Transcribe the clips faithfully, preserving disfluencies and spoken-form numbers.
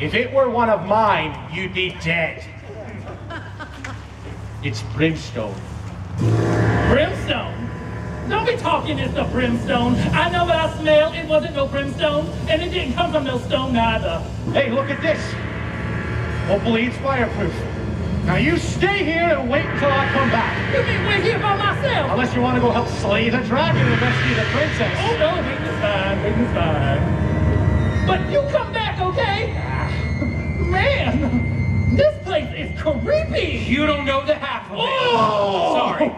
If it were one of mine, you'd be dead. It's brimstone. Brimstone? Don't be talking, it's the brimstone. I know what I smell, it wasn't no brimstone, and it didn't come from no stone either. Hey, look at this. Hopefully it's fireproof. Now you stay here and wait until I come back. You mean wait here by myself? Unless you want to go help slay the dragon and rescue the princess. Oh no, waiting's fine, waiting's fine. But you come back, okay? Man, this place is creepy. You don't know the half of it. Oh, sorry.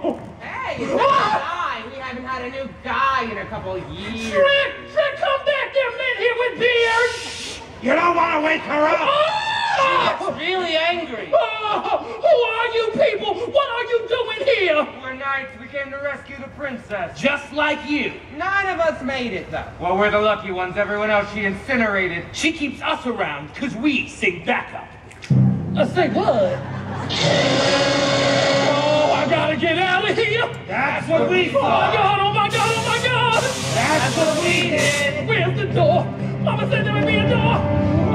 Hey, it's not haven't had a new guy in a couple years. Trick! Trick, come back! There are men here with beards! You don't want to wake her up! Oh! She gets really angry. Oh! Who are you people? What are you doing here? We're knights. We came to rescue the princess. Just like you. None of us made it, though. Well, we're the lucky ones. Everyone else she incinerated. She keeps us around because we sing backup. I say what? Gotta get out of here! That's what we thought! Oh my God, oh my God, oh my God! That's what we did! Where's the door? Mama said there would be a door!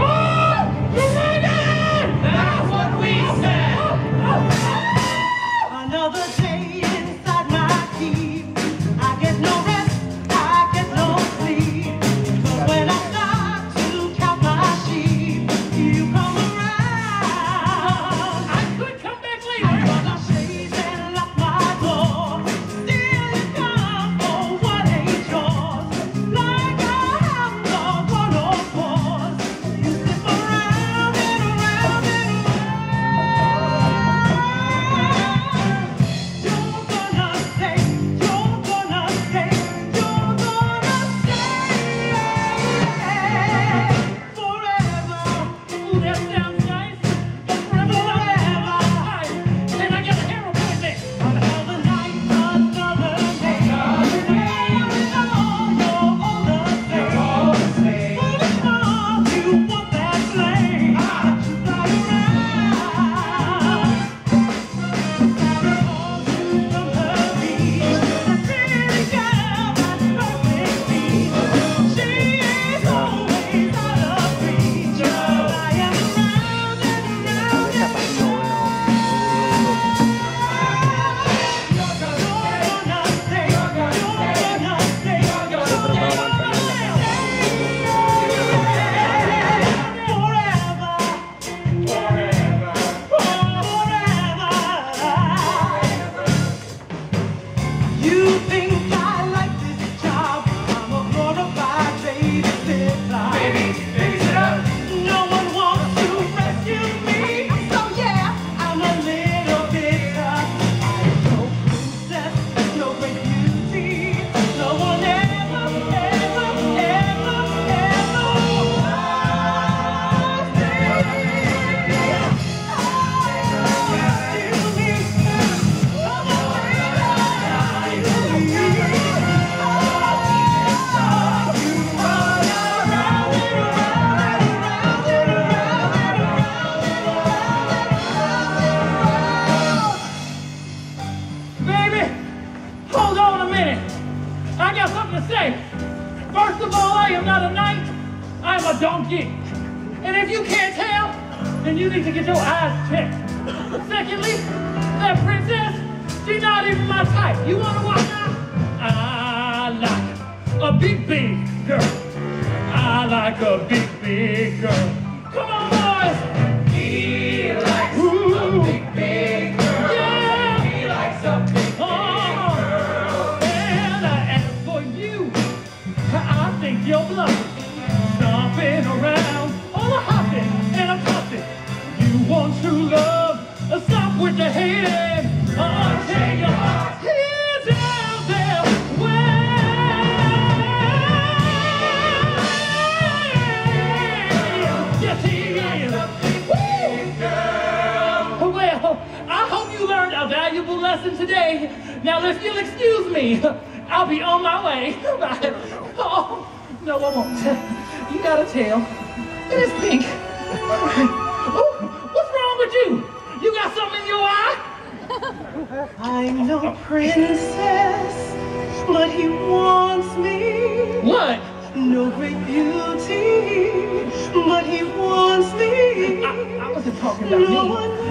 Oh! You made it! That's what we said! Oh, oh, oh. Another day inside my keep. I get no rest, I get no sleep. But when I start to count my sheep, you come around. I could come back later! What? No great beauty, but he wants me. I wasn't talking about me.